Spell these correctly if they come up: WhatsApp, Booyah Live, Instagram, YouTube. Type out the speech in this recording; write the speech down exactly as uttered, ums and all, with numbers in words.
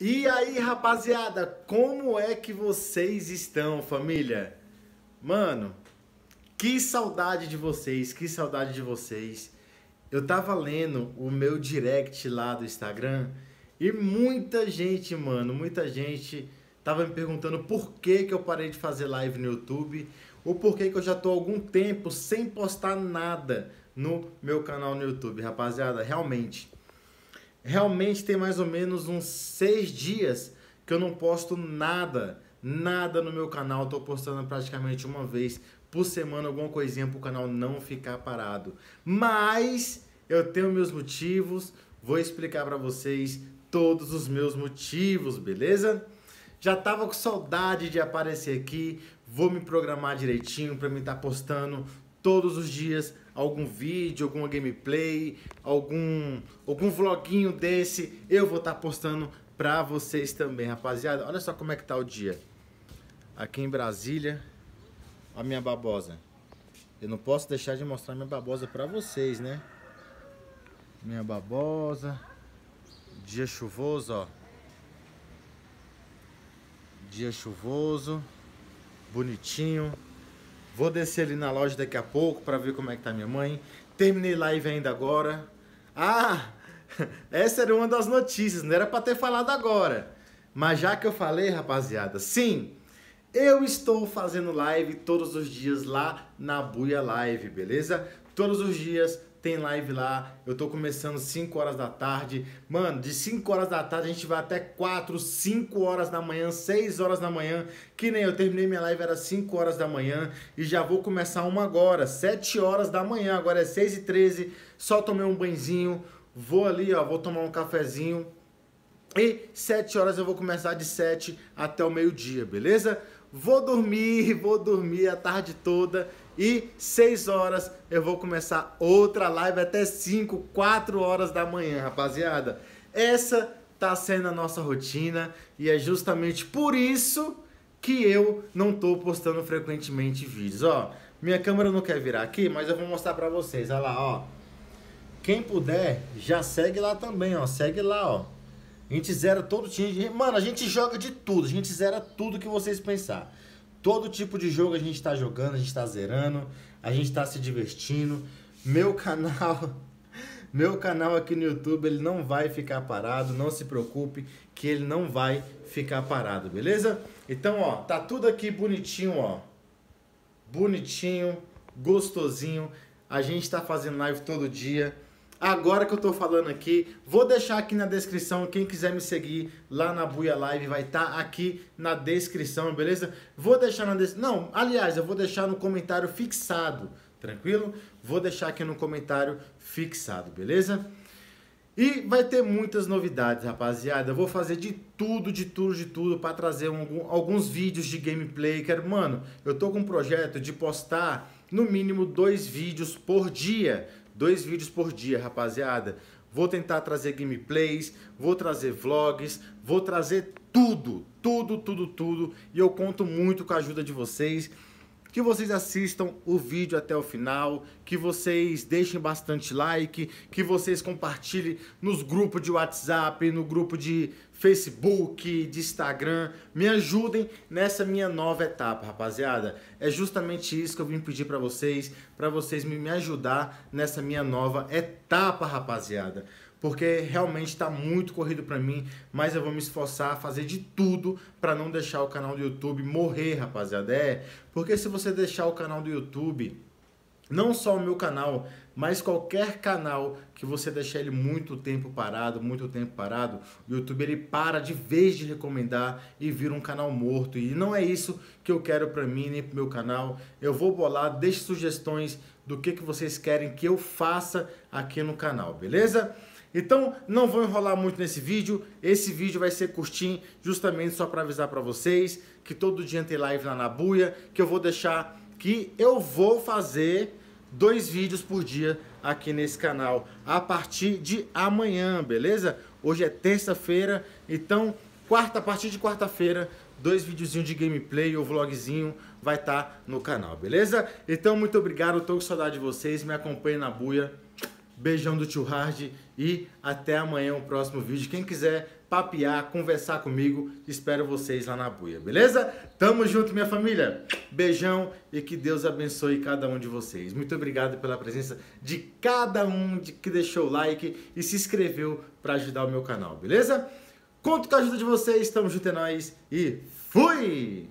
E aí, rapaziada, como é que vocês estão, família? Mano, que saudade de vocês, que saudade de vocês. Eu tava lendo o meu direct lá do Instagram e muita gente, mano, muita gente tava me perguntando por que que eu parei de fazer live no YouTube ou por que que eu já tô há algum tempo sem postar nada no meu canal no YouTube, rapaziada, realmente... Realmente tem mais ou menos uns seis dias que eu não posto nada, nada no meu canal. Tô postando praticamente uma vez por semana alguma coisinha pro canal não ficar parado. Mas eu tenho meus motivos, vou explicar pra vocês todos os meus motivos, beleza? Já tava com saudade de aparecer aqui, vou me programar direitinho pra me estar postando todos os dias algum vídeo, alguma gameplay, algum, algum vloguinho desse, eu vou estar postando pra vocês também, rapaziada. Olha só como é que tá o dia. Aqui em Brasília, a minha babosa. Eu não posso deixar de mostrar minha babosa pra vocês, né? Minha babosa. Dia chuvoso, ó. Dia chuvoso. Bonitinho. Vou descer ali na loja daqui a pouco para ver como é que tá minha mãe. Terminei live ainda agora. Ah, essa era uma das notícias, não era para ter falado agora. Mas já que eu falei, rapaziada, sim, eu estou fazendo live todos os dias lá na Booyah Live, beleza? Todos os dias tem live lá. Eu tô começando cinco horas da tarde. Mano, de cinco horas da tarde a gente vai até quatro, cinco horas da manhã, seis horas da manhã. Que nem eu terminei minha live, era cinco horas da manhã. E já vou começar uma agora, sete horas da manhã. Agora é seis e treze. Só tomei um banhozinho. Vou ali, ó, vou tomar um cafezinho. E sete horas eu vou começar de sete até o meio-dia, beleza? Vou dormir, vou dormir a tarde toda. E seis horas eu vou começar outra live até cinco, quatro horas da manhã, rapaziada. Essa tá sendo a nossa rotina e é justamente por isso que eu não tô postando frequentemente vídeos. Ó, minha câmera não quer virar aqui, mas eu vou mostrar pra vocês. Olha lá, ó. Quem puder, já segue lá também, ó. Segue lá, ó. A gente zera todo time. Mano, a gente joga de tudo. A gente zera tudo que vocês pensar. Todo tipo de jogo a gente tá jogando, a gente tá zerando, a gente tá se divertindo. Meu canal, meu canal aqui no YouTube, ele não vai ficar parado. Não se preocupe que ele não vai ficar parado, beleza? Então, ó, tá tudo aqui bonitinho, ó. Bonitinho, gostosinho. A gente tá fazendo live todo dia. Agora que eu tô falando aqui, vou deixar aqui na descrição, quem quiser me seguir lá na Booyah Live vai estar tá aqui na descrição, beleza? Vou deixar na descrição, não, aliás, eu vou deixar no comentário fixado, tranquilo? Vou deixar aqui no comentário fixado, beleza? E vai ter muitas novidades, rapaziada. Eu vou fazer de tudo, de tudo, de tudo para trazer um, alguns vídeos de gameplay. Quero, mano, eu tô com um projeto de postar no mínimo dois vídeos por dia. Dois vídeos por dia, rapaziada. Vou tentar trazer gameplays, vou trazer vlogs, vou trazer tudo, tudo, tudo, tudo. E eu conto muito com a ajuda de vocês. Que vocês assistam o vídeo até o final, que vocês deixem bastante like, que vocês compartilhem nos grupos de WhatsApp, no grupo de Facebook, de Instagram. Me ajudem nessa minha nova etapa, rapaziada. É justamente isso que eu vim pedir pra vocês, pra vocês me ajudar nessa minha nova etapa, rapaziada. Porque realmente tá muito corrido pra mim, mas eu vou me esforçar a fazer de tudo pra não deixar o canal do YouTube morrer, rapaziada. É, porque se você deixar o canal do YouTube, não só o meu canal, mas qualquer canal que você deixar ele muito tempo parado, muito tempo parado, o YouTube ele para de vez de recomendar e vira um canal morto. E não é isso que eu quero pra mim nem pro meu canal. Eu vou bolar, deixe sugestões do que, que vocês querem que eu faça aqui no canal, beleza? Então, não vou enrolar muito nesse vídeo. Esse vídeo vai ser curtinho, justamente só para avisar para vocês que todo dia tem live lá na Booyah, que eu vou deixar que eu vou fazer dois vídeos por dia aqui nesse canal a partir de amanhã, beleza? Hoje é terça-feira, então quarta, a partir de quarta-feira, dois videozinhos de gameplay ou vlogzinho vai estar tá no canal, beleza? Então, muito obrigado, tô com saudade de vocês, me acompanhem na Booyah. Beijão do tio Hard e até amanhã o próximo vídeo. Quem quiser papear, conversar comigo. Espero vocês lá na Booyah, beleza? Tamo junto, minha família. Beijão e que Deus abençoe cada um de vocês. Muito obrigado pela presença de cada um de que deixou o like e se inscreveu para ajudar o meu canal, beleza? Conto com a ajuda de vocês. Tamo junto, é nóis e fui!